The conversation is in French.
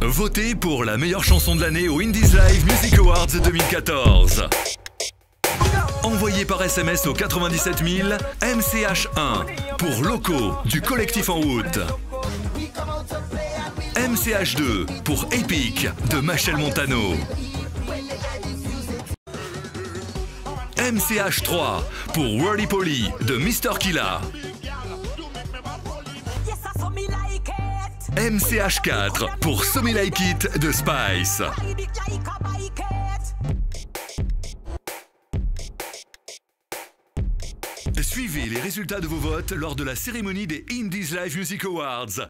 Votez pour la meilleure chanson de l'année au Indies Live Music Awards 2014. Envoyez par SMS au 97 000 MCH1 pour Loco du Collectif En route. MCH2 pour Epic de Machel Montano. MCH3 pour Wordy Poly de Mr. Killa. MCH4 pour So Me Like It de Spice. Suivez les résultats de vos votes lors de la cérémonie des Indies Live Music Awards.